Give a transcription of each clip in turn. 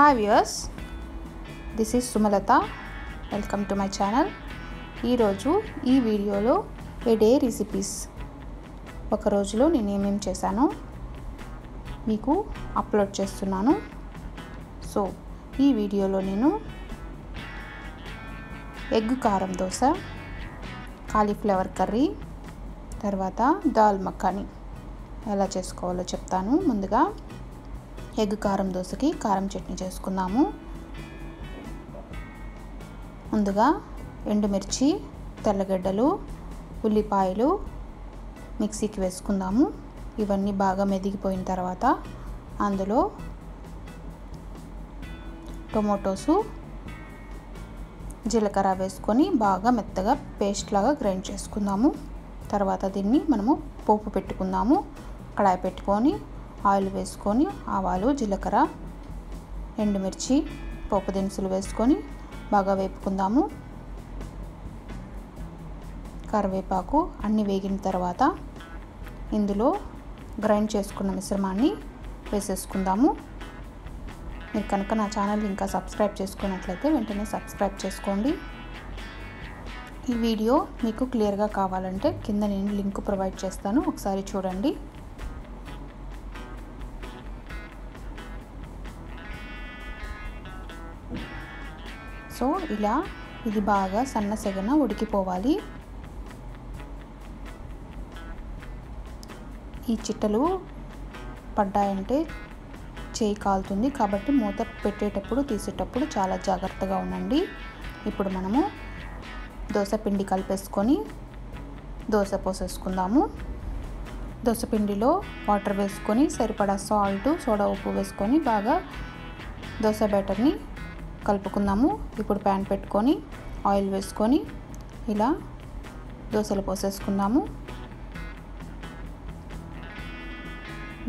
Hi viewers, this is Sumalatha. Welcome to my channel. Ee video lo a day recipes oka roju lo nenu em chesano meeku upload chestunnanu. So ee video lo nenu egg karam dosa, cauliflower curry, tarvata dal makhani ela chesukovalo cheptanu. Munduga egg karam dosaki karam chutney chesukundamu. Munduga ఎండుమిర్చి, తెల్లగడ్డలు, ఉల్లిపాయలు మిక్సీకి వేసుకుందాము. ఇవన్నీ బాగా మెదిగిపోయిన తర్వాత అందులో tomatoes, జీలకర్ర వేసుకొని బాగా మెత్తగా పేస్ట్ లాగా గ్రైండ్ చేసుకుందాము. తర్వాత దీన్ని మనము పోపు పెట్టుకుందాము. కడాయి పెట్టుకొని ఆయిల్ వేసుకొని ఆవాలు, జీలకర్ర, ఎండుమిర్చి, పోపు దినుసులు వేసుకొని బాగా వేపుకుందాము. కరివేపాకు అన్ని వేగిన తర్వాత ఇందులో గ్రైండ్ చేసుకున్న మిశ్రమాన్ని వేసేసుకుందాము. మీరు కనుక నా ఛానల్ ఇంకా సబ్స్క్రైబ్ చేసుకున్నట్లయితే వెంటనే సబ్స్క్రైబ్ చేసుకోండి. ఈ వీడియో మీకు క్లియర్గా కావాలంటే కింద నేను లింక్ ప్రొవైడ్ చేస్తాను, ఒకసారి చూడండి. సో ఇలా ఇది బాగా సన్నసగన ఉడికిపోవాలి. ఈ చిట్టలు పడ్డాయంటే చేయి కాలుతుంది కాబట్టి మూత పెట్టేటప్పుడు తీసేటప్పుడు చాలా జాగ్రత్తగా ఉండండి. ఇప్పుడు మనము దోసపిండి కలిపేసుకొని దోశ పోసేసుకుందాము. దోసపిండిలో వాటర్ వేసుకొని సరిపడా సాల్ట్, సోడా ఉప్పు వేసుకొని బాగా దోశ బ్యాటర్ని కలుపుకుందాము. ఇప్పుడు ప్యాన్ పెట్టుకొని ఆయిల్ వేసుకొని ఇలా దోశలు పోసేసుకుందాము.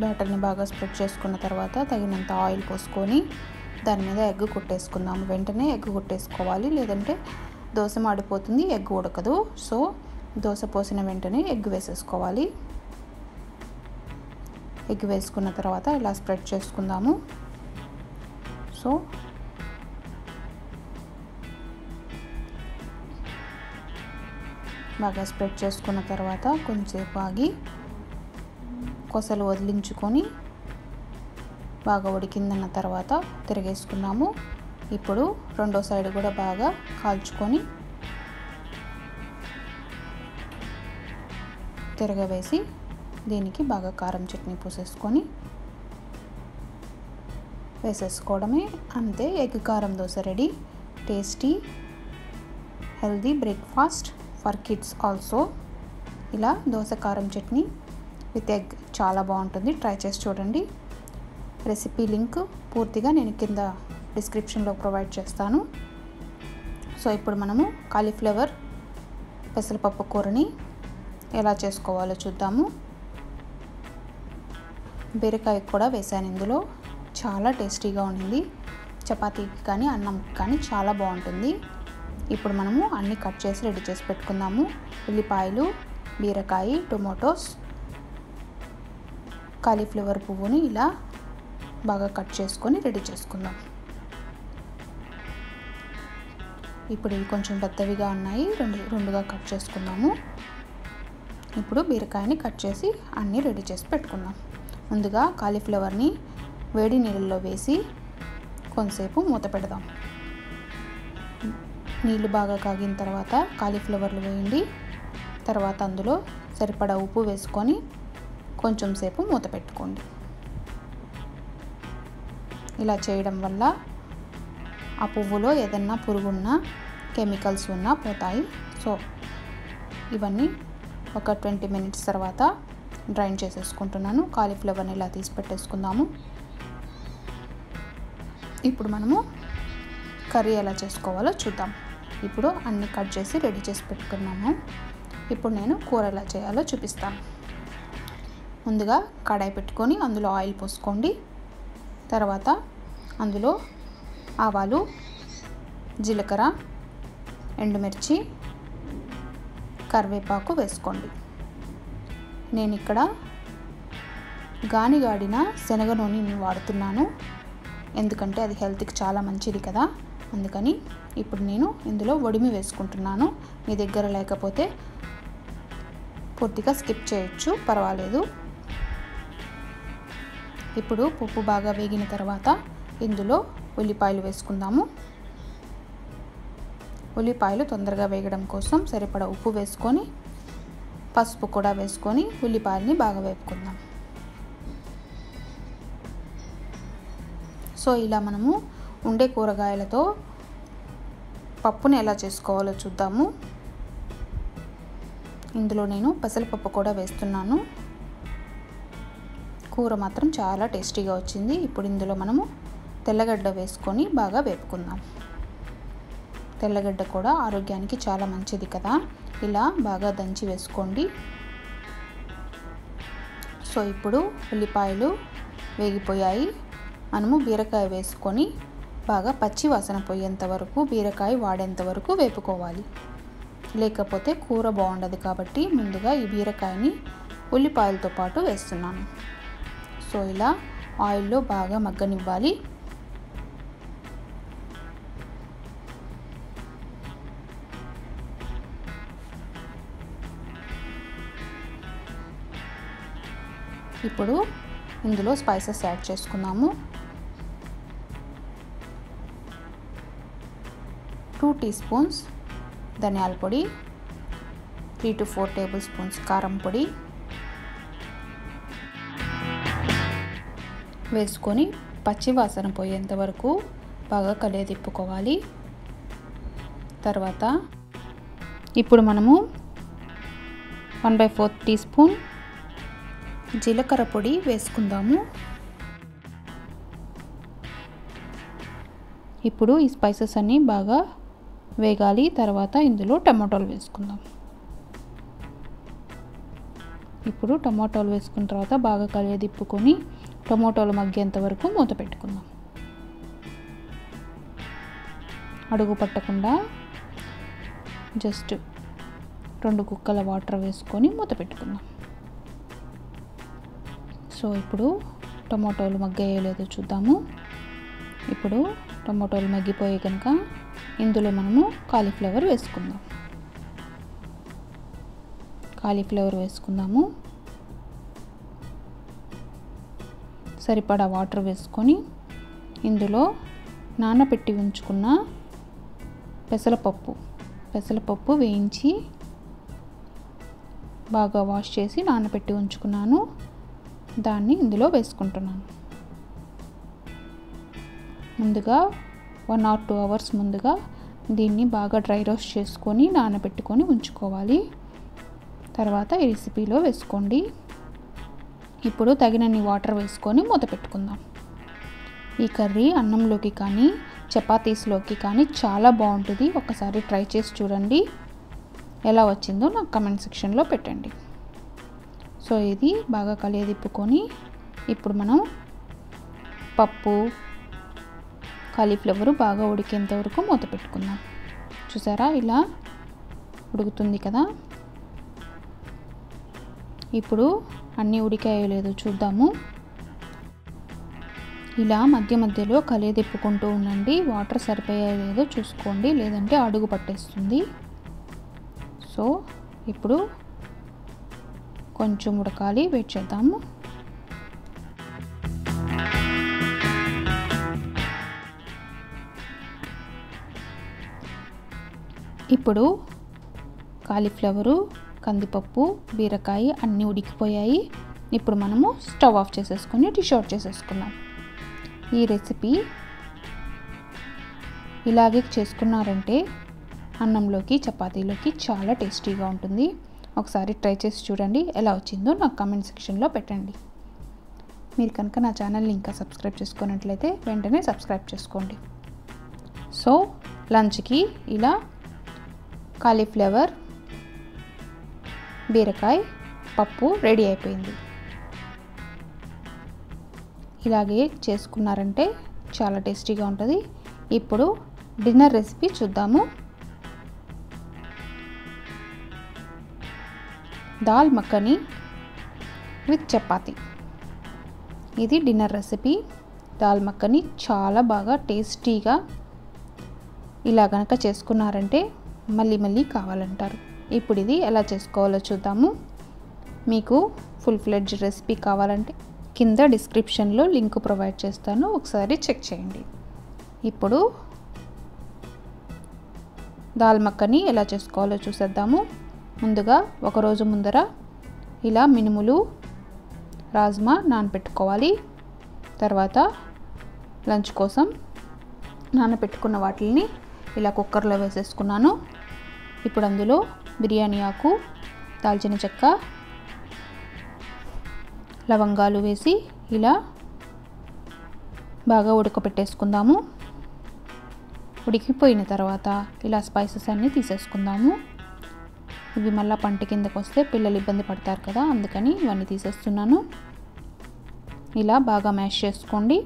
బ్యాటర్ని బాగా స్ప్రెడ్ చేసుకున్న తర్వాత తగినంత ఆయిల్ పోసుకొని దాని మీద ఎగ్ కొట్టేసుకుందాము. వెంటనే ఎగ్ కొట్టేసుకోవాలి, లేదంటే దోశ మాడిపోతుంది, ఎగ్ ఉడకదు. సో దోశ పోసిన వెంటనే ఎగ్ వేసేసుకోవాలి. ఎగ్ వేసుకున్న తర్వాత ఇలా స్ప్రెడ్ చేసుకుందాము. సో బాగా స్ప్రెడ్ చేసుకున్న తర్వాత కొంచెంసేపు ఆగి కొసలు వదిలించుకొని బాగా ఉడికిందన్న తర్వాత తిరిగేసుకున్నాము. ఇప్పుడు రెండో సైడ్ కూడా బాగా కాల్చుకొని తిరగవేసి దీనికి బాగా కారం చట్నీ పోసేసుకొని వేసేసుకోవడమే. అంతే, ఎగ్ కారం dosa ready. Tasty healthy breakfast for kids also. ఇలా దోశ కారం చట్నీ విత్ ఎగ్ చాలా బాగుంటుంది, ట్రై చేసి చూడండి. రెసిపీ లింక్ పూర్తిగా నేను కింద డిస్క్రిప్షన్లో ప్రొవైడ్ చేస్తాను. సో ఇప్పుడు మనము కాలీఫ్లవర్ పెసరపప్పు కూరని ఎలా చేసుకోవాలో చూద్దాము. బీరకాయ కూడా వేసాను ఇందులో, చాలా టేస్టీగా ఉండింది. చపాతీకి కానీ అన్నంకి కానీ చాలా బాగుంటుంది. ఇప్పుడు మనము అన్నీ కట్ చేసి రెడీ చేసి పెట్టుకుందాము. ఉల్లిపాయలు, బీరకాయ, టొమాటోస్, కాలీఫ్లవర్ పువ్వుని ఇలా బాగా కట్ చేసుకొని రెడీ చేసుకుందాం. ఇప్పుడు ఇవి కొంచెం పెద్దవిగా ఉన్నాయి, రెండుగా కట్ చేసుకుందాము. ఇప్పుడు బీరకాయని కట్ చేసి అన్నీ రెడీ చేసి పెట్టుకుందాం. ముందుగా కాలీఫ్లవర్ని వేడి నీళ్ళల్లో వేసి కొంతసేపు మూత పెడదాం. నీళ్ళు బాగా కాగిన తర్వాత కాలీఫ్లవర్లు వేయండి. తర్వాత అందులో సరిపడా ఉప్పు వేసుకొని కొంచెం సేపు మూత పెట్టుకోండి. ఇలా చేయడం వల్ల ఆ పువ్వులో ఏదన్నా పురుగున్నా కెమికల్స్ ఉన్నా పోతాయి. సో ఇవన్నీ ఒక 20 minutes తర్వాత డ్రైన్ చేసేసుకుంటున్నాను. కాలీఫ్లవర్ని ఇలా తీసి పెట్టేసుకుందాము. ఇప్పుడు మనము కర్రీ ఎలా చేసుకోవాలో చూద్దాం. ఇప్పుడు అన్నీ కట్ చేసి రెడీ చేసి పెట్టుకున్నాము. ఇప్పుడు నేను కూర ఎలా చేయాలో చూపిస్తాను. ముందుగా కడాయి పెట్టుకొని అందులో ఆయిల్ పోసుకోండి. తర్వాత అందులో ఆవాలు, జీలకర్ర, ఎండుమిర్చి, కరివేపాకు వేసుకోండి. నేను ఇక్కడ గానిగాడిన శనగ నూనెని వాడుతున్నాను. ఎందుకంటే అది హెల్త్కి చాలా మంచిది కదా. అందుకని ఇప్పుడు నేను ఇందులో వడిమి వేసుకుంటున్నాను. మీ దగ్గర లేకపోతే పూర్తిగా స్కిప్ చేయొచ్చు, పర్వాలేదు. ఇప్పుడు పప్పు బాగా వేగిన తర్వాత ఇందులో ఉల్లిపాయలు వేసుకుందాము. ఉల్లిపాయలు తొందరగా వేగడం కోసం సరిపడా ఉప్పు వేసుకొని పసుపు కూడా వేసుకొని ఉల్లిపాయల్ని బాగా వేపుకుందాం. సో ఇలా మనము ఉండే కూరగాయలతో పప్పుని ఎలా చేసుకోవాలో చూద్దాము. ఇందులో నేను పెసరపప్పు కూడా వేస్తున్నాను. కూర మాత్రం చాలా టేస్టీగా వచ్చింది. ఇప్పుడు ఇందులో మనము తెల్లగడ్డ వేసుకొని బాగా వేపుకుందాం. తెల్లగడ్డ కూడా ఆరోగ్యానికి చాలా మంచిది కదా, ఇలా బాగా దంచి వేసుకోండి. సో ఇప్పుడు ఉల్లిపాయలు వేగిపోయాయి. మనము బీరకాయ వేసుకొని బాగా పచ్చి వాసన పోయేంత వరకు, బీరకాయ వాడేంత వరకు వేపుకోవాలి. లేకపోతే కూర బాగుండదు. కాబట్టి ముందుగా ఈ బీరకాయని ఉల్లిపాయలతో పాటు వేస్తున్నాను. సో ఇలా ఆయిల్లో బాగా మగ్గనివ్వాలి. ఇప్పుడు ఇందులో స్పైసెస్ యాడ్ చేసుకున్నాము. 2 టీ స్పూన్స్ ధనియాల పొడి, 3 to 4 టేబుల్ స్పూన్స్ కారం పొడి వేసుకొని పచ్చివాసన పోయేంత వరకు బాగా కలియదిప్పుకోవాలి. తర్వాత ఇప్పుడు మనము 1/4 టీ స్పూన్ జీలకర్ర పొడి వేసుకుందాము. ఇప్పుడు ఈ స్పైసెస్ అన్నీ బాగా వేగాలి. తర్వాత ఇందులో టమాటాలు వేసుకుందాం. ఇప్పుడు టమాటాలు వేసుకున్న తర్వాత బాగా కలియదిప్పుకొని టమాటాలు మగ్గేంత వరకు మూత పెట్టుకుందాం. అడుగు పట్టకుండా జస్ట్ 2 గుక్కల వాటర్ వేసుకొని మూత పెట్టుకుందాం. సో ఇప్పుడు టమాటోలు మగ్గేయలేదో చూద్దాము. ఇప్పుడు టమాటోలు మగ్గిపోయి కనుక ఇందులో మనము కాలీఫ్లవర్ వేసుకుందాం. కాలీఫ్లవర్ వేసుకుందాము. సరిపడా వాటర్ వేసుకొని ఇందులో నానబెట్టి ఉంచుకున్న పెసరపప్పు వేయించి బాగా వాష్ చేసి నానబెట్టి ఉంచుకున్నాను. దాన్ని ఇందులో వేసుకుంటున్నాను. ముందుగా 1 or 2 hours ముందుగా దీన్ని బాగా డ్రై రోస్ట్ చేసుకొని నానబెట్టుకొని ఉంచుకోవాలి. తర్వాత ఈ రెసిపీలో వేసుకోండి. ఇప్పుడు తగినన్ని వాటర్ వేసుకొని మూత పెట్టుకుందాం. ఈ కర్రీ అన్నంలోకి కానీ చపాతీస్లోకి కానీ చాలా బాగుంటుంది. ఒకసారి ట్రై చేసి చూడండి. ఎలా వచ్చిందో నాకు కామెంట్ సెక్షన్లో పెట్టండి. సో ఇది బాగా కలియదిప్పుకొని ఇప్పుడు మనం పప్పు కాలీఫ్లవర్ బాగా ఉడికేంత వరకు మూత పెట్టుకుందాం. చూసారా, ఇలా ఉడుకుతుంది కదా. ఇప్పుడు అన్నీ ఉడికాయో లేదో చూద్దాము. ఇలా మధ్య మధ్యలో కలియదిప్పుకుంటూ ఉండండి. వాటర్ సరిపోయో లేదో చూసుకోండి, లేదంటే అడుగు పట్టేస్తుంది. సో ఇప్పుడు కొంచెం ఉడకాలి, వెయిట్ చేద్దాము. ఇప్పుడు కాలీఫ్లవరు, కందిపప్పు, బీరకాయ అన్నీ ఉడికిపోయాయి. ఇప్పుడు మనము స్టవ్ ఆఫ్ చేసేసుకొని డిష్ అవుట్ చేసేసుకున్నాం. ఈ రెసిపీ ఇలాగే చేసుకున్నారంటే అన్నంలోకి చపాతీలోకి చాలా టేస్టీగా ఉంటుంది. ఒకసారి ట్రై చేసి చూడండి. ఎలా వచ్చిందో నాకు కామెంట్ సెక్షన్లో పెట్టండి. మీరు కనుక నా ఛానల్ని ఇంకా సబ్స్క్రైబ్ చేసుకున్నట్లయితే వెంటనే సబ్స్క్రైబ్ చేసుకోండి. సో లంచ్కి ఇలా కాలీఫ్లవర్, బీరకాయ, పప్పు రెడీ అయిపోయింది. ఇలాగే చేసుకున్నారంటే చాలా టేస్టీగా ఉంటుంది. ఇప్పుడు డిన్నర్ రెసిపీ చూద్దాము. దాల్ మఖని విత్ చపాతీ. ఇది డిన్నర్ రెసిపీ. దాల్ మక్కని చాలా బాగా టేస్టీగా ఇలా గనక చేసుకున్నారంటే మళ్ళీ మళ్ళీ కావాలంటారు. ఇప్పుడు ఇది ఎలా చేసుకోవాలో చూద్దాము. మీకు ఫుల్ ఫ్లెడ్జ్ రెసిపీ కావాలంటే కింద డిస్క్రిప్షన్లో లింక్ ప్రొవైడ్ చేస్తాను, ఒకసారి చెక్ చేయండి. ఇప్పుడు దాల్ మక్కని ఎలా చేసుకోవాలో చూసేద్దాము. ముందుగా ఒకరోజు ముందర ఇలా మినుములు రాజ్మా నానబెట్టుకోవాలి. తర్వాత లంచ్ కోసం నానబెట్టుకున్న వాటిని ఇలా కుక్కర్లో వేసేసుకున్నాను. ఇప్పుడు అందులో బిర్యానీ ఆకు, దాల్చిన చెక్క, లవంగాలు వేసి ఇలా బాగా ఉడకపెట్టేసుకుందాము. ఉడికిపోయిన తర్వాత ఇలా స్పైసెస్ అన్నీ తీసేసుకుందాము. ఇవి మళ్ళీ పంట కిందకు వస్తే పిల్లలు ఇబ్బంది పడతారు కదా, అందుకని ఇవన్నీ తీసేస్తున్నాను. ఇలా బాగా మ్యాష్ చేసుకోండి.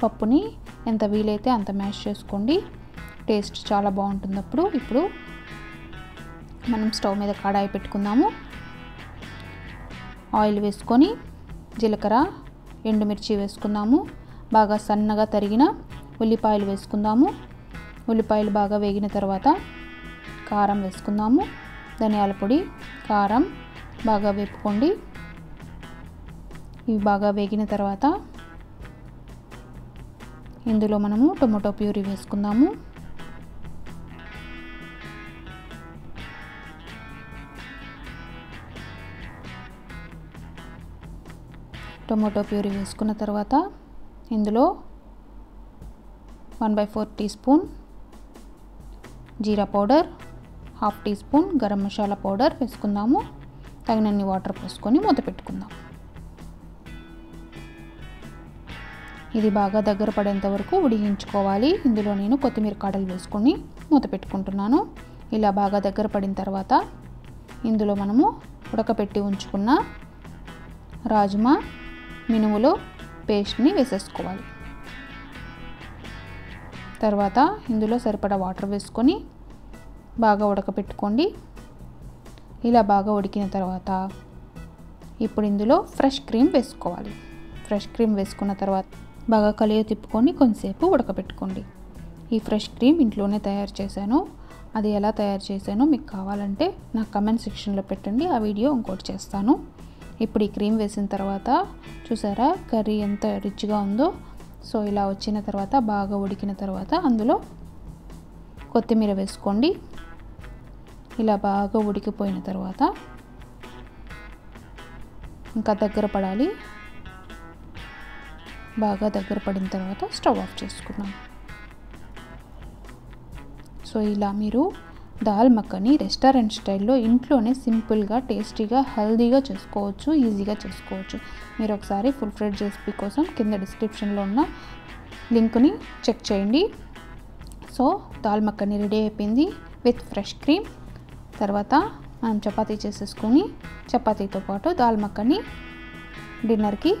పప్పుని ఎంత వీలైతే అంత మ్యాష్ చేసుకోండి, టేస్ట్ చాలా బాగుంటుంది అప్పుడు. ఇప్పుడు మనం స్టవ్ మీద కడాయి పెట్టుకుందాము. ఆయిల్ వేసుకొని జీలకర్ర, ఎండుమిర్చి వేసుకుందాము. బాగా సన్నగా తరిగిన ఉల్లిపాయలు వేసుకుందాము. ఉల్లిపాయలు బాగా వేగిన తర్వాత కారం వేసుకుందాము. ధనియాల పొడి, కారం బాగా వేపుకోండి. ఇవి బాగా వేగిన తర్వాత ఇందులో మనము టొమాటో ప్యూరీ వేసుకుందాము. టొమాటో ప్యూరీ వేసుకున్న తర్వాత ఇందులో 1/4 teaspoon jeera powder, 1/2 teaspoon garam masala powder వేసుకుందాము. తగినన్ని వాటర్ పోసుకొని మూత పెట్టుకుందాం. ఇది బాగా దగ్గర పడేంత వరకు ఉడికించుకోవాలి. ఇందులో నేను కొత్తిమీర కాడలు వేసుకొని మూత పెట్టుకుంటున్నాను. ఇలా బాగా దగ్గర పడిన తర్వాత ఇందులో మనము ఉడకపెట్టి ఉంచుకున్న రాజ్మా మినుములు పేస్ట్ని వేసేసుకోవాలి. తర్వాత ఇందులో సరిపడా వాటర్ వేసుకొని బాగా ఉడకపెట్టుకోండి. ఇలా బాగా ఉడికిన తర్వాత ఇప్పుడు ఇందులో ఫ్రెష్ క్రీమ్ వేసుకోవాలి. ఫ్రెష్ క్రీమ్ వేసుకున్న తర్వాత బాగా కలియ తిప్పుకొని కొంతసేపు ఉడకపెట్టుకోండి. ఈ ఫ్రెష్ క్రీమ్ ఇంట్లోనే తయారు చేశాను. అది ఎలా తయారు చేశానో మీకు కావాలంటే నా కమెంట్ సెక్షన్లో పెట్టండి, ఆ వీడియో ఇంకోటి చేస్తాను. ఇప్పుడు ఈ క్రీమ్ వేసిన తర్వాత చూసారా కర్రీ ఎంత రిచ్గా ఉందో. సో ఇలా వచ్చిన తర్వాత బాగా ఉడికిన తర్వాత అందులో కొత్తిమీర వేసుకోండి. ఇలా బాగా ఉడికిపోయిన తర్వాత ఇంకా దగ్గర పడాలి. బాగా దగ్గర పడిన తర్వాత స్టవ్ ఆఫ్ చేసుకున్నాం. సో ఇలా మీరు దాల్ మక్కని రెస్టారెంట్ స్టైల్లో ఇంట్లోనే సింపుల్గా, టేస్టీగా, హెల్దీగా చేసుకోవచ్చు, ఈజీగా చేసుకోవచ్చు. మీరు ఒకసారి ఫుల్ ఫ్లెడ్జ్ రెసిపీ కోసం కింద డిస్క్రిప్షన్లో ఉన్న లింక్ని చెక్ చేయండి. సో దాల్ మక్కని రెడీ అయిపోయింది విత్ ఫ్రెష్ క్రీమ్. తర్వాత మనం చపాతీ చేసేసుకొని చపాతీతో పాటు దాల్ మక్కని డిన్నర్కి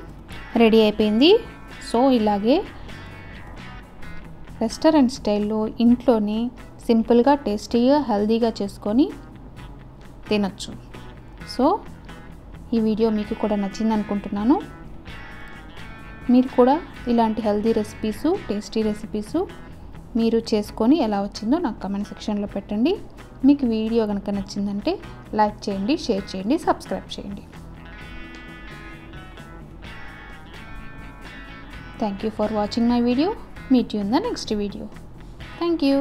రెడీ అయిపోయింది. సో ఇలాగే రెస్టారెంట్ స్టైల్లో ఇంట్లోనే సింపుల్గా, టేస్టీగా, హెల్దీగా చేసుకొని తినచ్చు. సో ఈ వీడియో మీకు కూడా నచ్చింది అనుకుంటున్నాను. మీరు కూడా ఇలాంటి హెల్దీ రెసిపీసు, టేస్టీ రెసిపీసు మీరు చేసుకొని ఎలా వచ్చిందో నాకు కామెంట్ సెక్షన్లో పెట్టండి. మీకు వీడియో కనుక నచ్చిందంటే లైక్ చేయండి, షేర్ చేయండి, సబ్స్క్రైబ్ చేయండి. Thank you for watching my video. Meet you in the next video. Thank you.